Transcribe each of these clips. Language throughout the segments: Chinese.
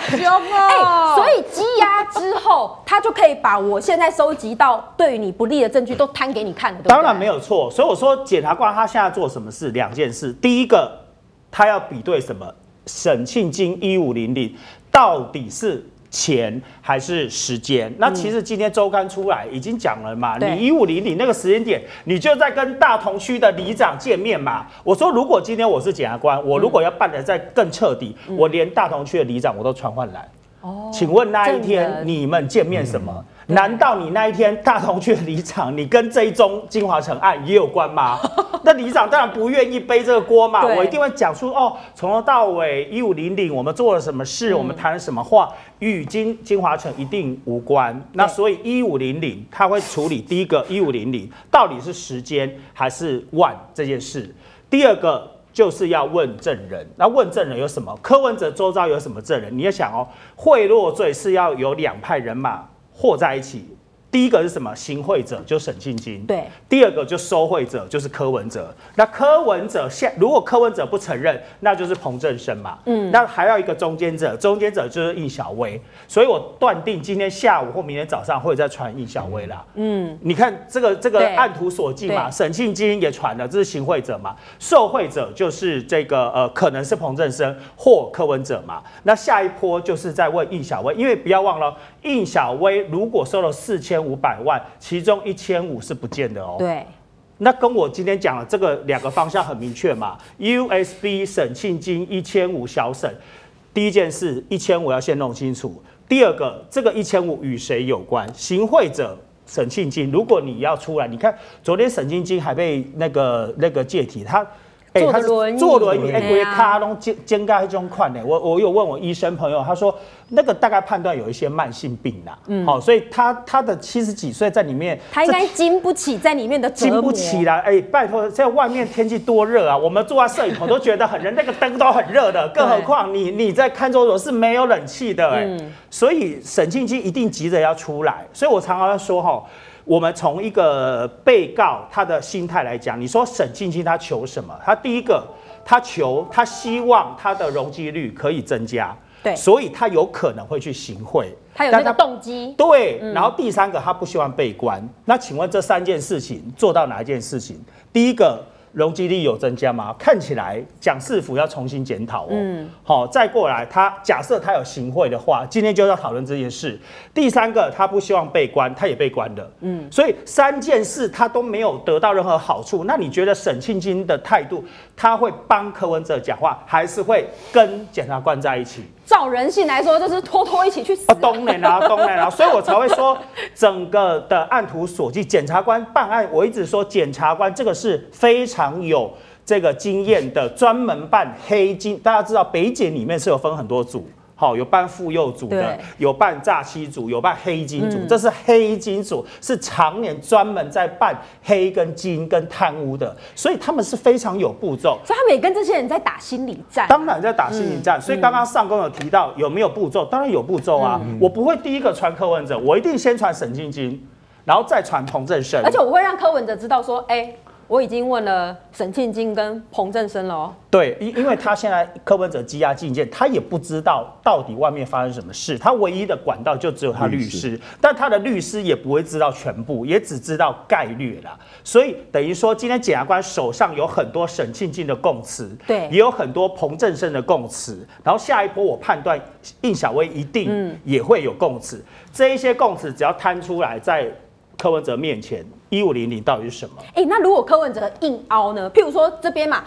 凶哦！所以羁押之后，他就可以把我现在收集到对于你不利的证据都摊给你看了，对不对？当然没有错。所以我说，检察官他现在做什么事？两件事。第一个，他要比对什么？沈庆京1500到底是钱还是时间？那其实今天周刊出来已经讲了嘛，你1500那个时间点，你就在跟大同区的里长见面嘛。我说，如果今天我是检察官，我如果要办得再更彻底，我连大同区的里长我都传唤来。哦，请问那一天你们见面什么？难道你那一天大同区的里长，你跟这一宗金华城案也有关吗？那里长当然不愿意背这个锅嘛，我一定会讲出哦，从头到尾1500我们做了什么事，我们谈了什么话，与金华城一定无关。那所以1500他会处理第一个1500到底是时间还是万这件事，第二个就是要问证人。那问证人有什么？柯文哲周遭有什么证人？你要想哦，贿赂罪是要有两派人马和在一起，第一个是什么？行贿者就沈庆京，对；第二个就收贿者就是柯文哲。那柯文哲如果柯文哲不承认，那就是彭正生嘛。那还要一个中间者，中间者就是应小薇。所以我断定今天下午或明天早上会再传应小薇啦。你看这个按图索骥嘛，沈庆京也传了，这是行贿者嘛。受贿者就是这个可能是彭正生或柯文哲嘛。那下一波就是在问应小薇，因为不要忘了，应小薇如果收了4500万，其中1500是不见的哦。对，那跟我今天讲的这个两个方向很明确嘛。USB 沈庆京1500小沈，第一件事1500要先弄清楚。第二个，这个1500与谁有关？行贿者沈庆京，如果你要出来，你看昨天沈庆京还被那个解体，他。他是坐轮椅，鬼卡拢肩盖这种款呢。我有问我医生朋友，他说那个大概判断有一些慢性病啦。好，所以他的70几岁在里面，他应该经不起在里面的折磨。经不起啦，拜托，在外面天气多热啊，我们坐在摄影棚都觉得很热，那个灯都很热的，更何况你在看守所是没有冷气的哎。所以沈庆京一定急着要出来，所以我常常说哈。我们从一个被告他的心态来讲，你说沈庆京他求什么？他第一个，他希望他的容积率可以增加，对，所以他有可能会去行贿，他有那个动机，对。然后第三个，他不希望被关。那请问这三件事情做到哪一件事情？第一个，容积率有增加吗？看起来蒋市府要重新检讨哦。好，再过来，他假设他有行贿的话，今天就要讨论这件事。第三个，他不希望被关，他也被关了。所以三件事他都没有得到任何好处。那你觉得沈庆京的态度，他会帮柯文哲讲话，还是会跟检察官在一起？照人性来说，就是偷偷一起去死啊。当然啦，所以我才会说，整个的按图索骥，检察官办案，我一直说检察官这个是非常。有这个经验的专门办黑金，大家知道北检里面是有分很多组，好，有办妇幼组的，有办诈欺组，有办黑金组，这是黑金组是常年专门在办黑跟金跟贪污的，所以他们是非常有步骤，所以他们也跟这些人在打心理战，当然在打心理战。所以刚刚上公有提到有没有步骤，当然有步骤啊，我不会第一个传柯文哲，我一定先传沈庆京，然后再传彭正生，而且我会让柯文哲知道说，哎。我已经问了沈庆京跟彭正生了哦。对，因为他现在柯文哲羁押禁见，他也不知道到底外面发生什么事，他唯一的管道就只有他律师，但他的律师也不会知道全部，也只知道概略啦。所以等于说，今天检察官手上有很多沈庆京的供词，对，也有很多彭正生的供词，然后下一波我判断应小薇一定也会有供词，这一些供词只要摊出来在柯文哲面前。1500到底是什么？那如果柯文哲硬凹呢？譬如说这边嘛，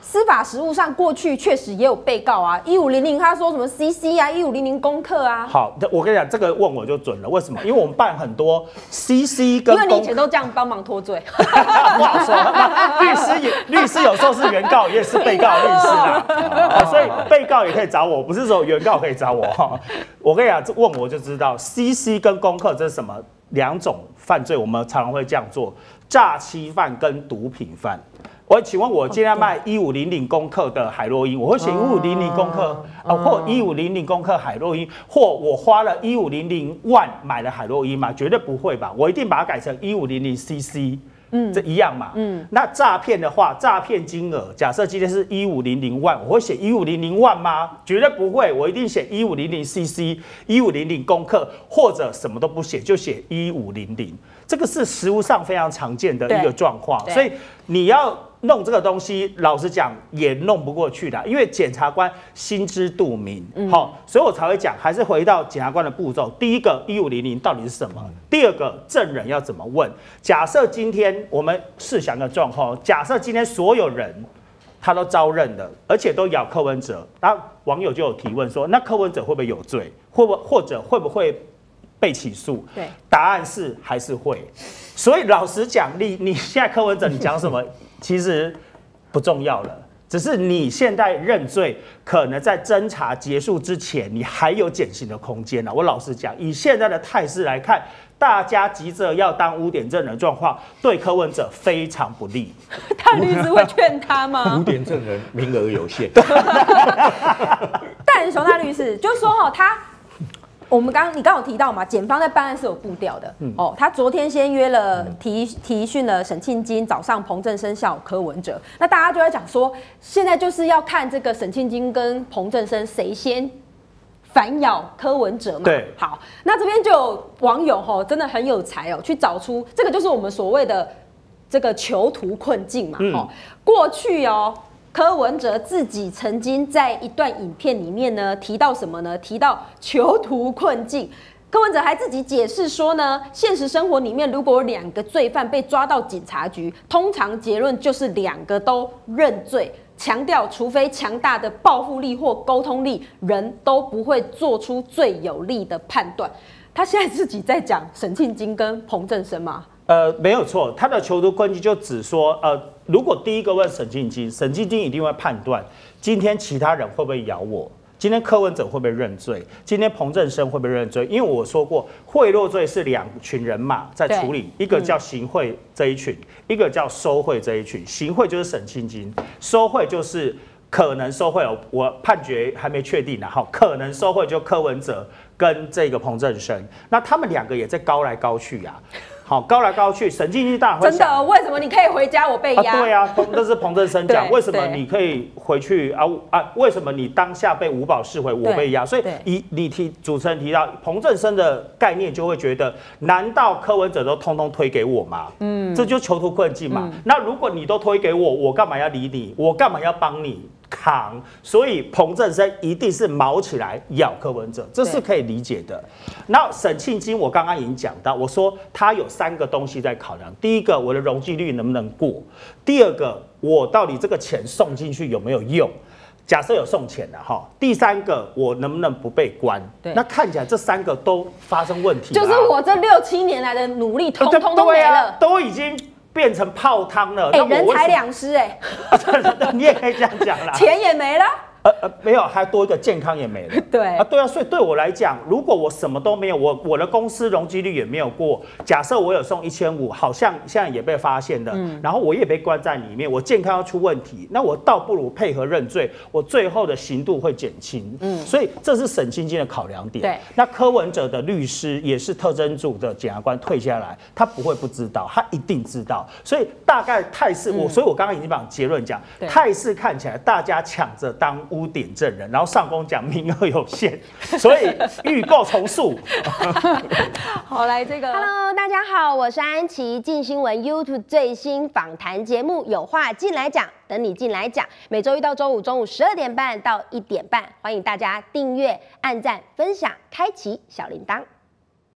司法实务上过去确实也有被告啊，1500他说什么 CC 啊，1500功课啊。好，我跟你讲，这个问我就准了，为什么？因为我们办很多 CC 跟功课，因为你以前都这样帮忙脱罪，不好说。律师有时候是原告，也是被告律师啦，所以被告也可以找我，不是说原告可以找我。我跟你讲，问我就知道 CC 跟功课这是什么。两种犯罪，我们常常会这样做：诈欺犯跟毒品犯。我请问，我今天卖1500公克的海洛因，我会写1500公克啊，或1500公克海洛因，或我花了1500万买了海洛因吗？绝对不会吧，我一定把它改成1500 CC。嗯，这一样嘛，嗯。那诈骗的话，诈骗金额假设今天是1500万，我会写1500万吗？绝对不会，我一定写1500cc、1500公克，或者什么都不写，就写1500。这个是实务上非常常见的一个状况，所以你要弄这个东西，老实讲也弄不过去的，因为检察官心知肚明，好，所以我才会讲，还是回到检察官的步骤。第一个，1500到底是什么？第二个，证人要怎么问？假设今天我们试想个状况，假设今天所有人他都招认了，而且都咬柯文哲，那网友就有提问说，那柯文哲会不会有罪？会不会或者会不会被起诉？对，答案是还是会。所以老实讲，你现在柯文哲你讲什么？其实不重要了，只是你现在认罪，可能在侦查结束之前，你还有减刑的空间啊。我老实讲，以现在的态势来看，大家急着要当污点证人状况，对柯文哲非常不利。他律师会劝他吗？污点证人名额有限。但熊大律师就说哦，你刚有提到嘛，检方在办案是有步调的、哦。他昨天先约了提讯了沈庆金，早上彭正生，下午柯文哲。那大家就在讲说，现在就是要看这个沈庆金跟彭正生谁先反咬柯文哲嘛。对，好，那这边就有网友吼、哦，真的很有才哦，去找出这个就是我们所谓的这个囚徒困境嘛。哦，过去哦。柯文哲自己曾经在一段影片里面呢提到什么呢？提到囚徒困境。柯文哲还自己解释说呢，现实生活里面如果2个罪犯被抓到警察局，通常结论就是2个都认罪。强调，除非强大的报复力或沟通力，人都不会做出最有利的判断。他现在自己在讲沈庆金跟彭正生嘛？没有错，他的囚徒困境就只说如果第一个问沈庆金，沈庆金一定会判断今天其他人会不会咬我，今天柯文哲会不会认罪，今天彭正生会不会认罪？因为我说过，贿赂罪是2群人马在处理，一个叫行贿这一群，一个叫收贿这一群。行贿就是沈庆金，收贿就是可能收贿，我判决还没确定呢，哈，可能收贿就柯文哲跟这个彭正生，那他们2个也在高来高去啊。好，高来高去，沈庆金大会真的？为什么你可以回家，我被压？对啊，那是彭正生讲，为什么你可以回去啊？为什么你当下被无保释回，我被压？所以你主持人提到彭正生的概念，就会觉得，难道柯文哲都通通推给我吗？嗯，这就囚徒困境嘛。那如果你都推给我，我干嘛要理你？我干嘛要帮你扛？所以彭正生一定是毛起来咬柯文哲，这是可以理解的。那沈庆金，我刚刚已经讲到，我说他有3个东西在考量：第一个，我的容积率能不能过；第二个，我到底这个钱送进去有没有用？假设有送钱的哈。第3个，我能不能不被关？那看起来这3个都发生问题，就是我这6、7年来的努力，通通都没了，都已经变成泡汤了。哎，人财两失哎，你也可以这样讲啦，钱也没了。没有，还多一个健康也没了。对啊，对啊，所以对我来讲，如果我什么都没有，我的公司容积率也没有过。假设我有送1500，好像现在也被发现了，然后我也被关在里面，我健康要出问题，那我倒不如配合认罪，我最后的刑度会减轻。所以这是沈庆金的考量点。对，那柯文哲的律师也是特侦组的检察官退下来，他不会不知道，他一定知道。所以大概态势，所以我刚刚已经把结论讲，态势看起来大家抢着当污点证人，然后上公讲名额有限，所以预告重述。好，来这个 ，Hello， 大家好，我是安琪，镜新闻 YouTube 最新访谈节目，有话进来讲，等你进来讲。每周一到周五中午12点半到1点半，欢迎大家订阅、按赞、分享、开启小铃铛。